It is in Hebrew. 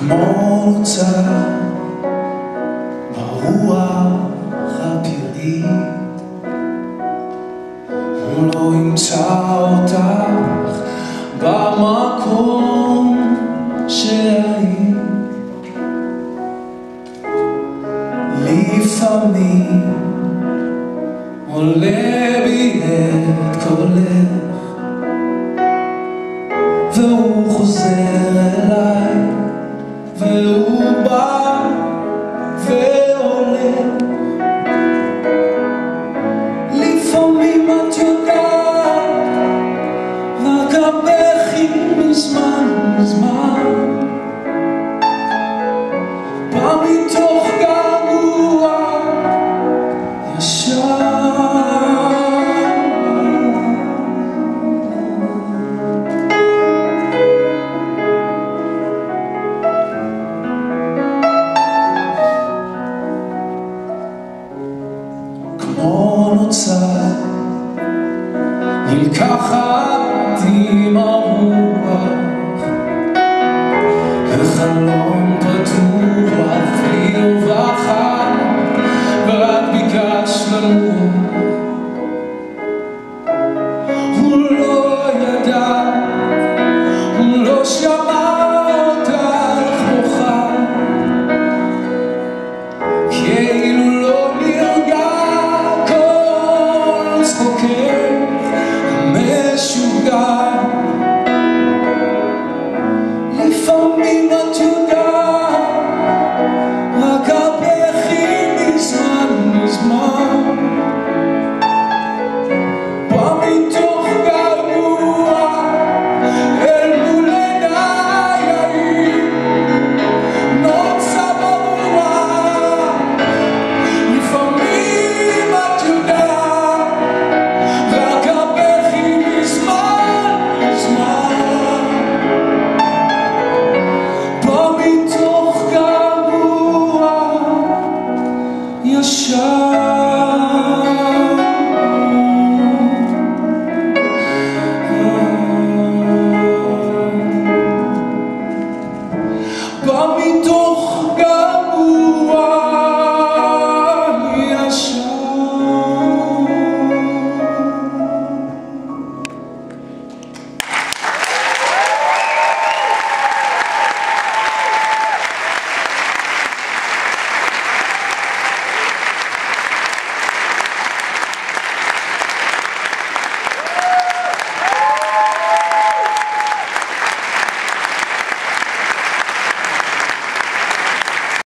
כמו צה ברוח הפרדית, הוא לא ימצא אותך במקום שהיית. לפעמים עולה בי את קולך והוא חוזר אליי, והוא בא ועולה. לפעמים את יודעת, רק הבכי מזמן מזמן בא מתוך געגוע ישר. נלקחת עם הרוח לחלום פתוח, לרווחת ורק ביקשת לנוח. הוא לא ידע, הוא לא שמע אותך בוכה, כאילו לא נרגע כל זכוכך משוגע. לפעמים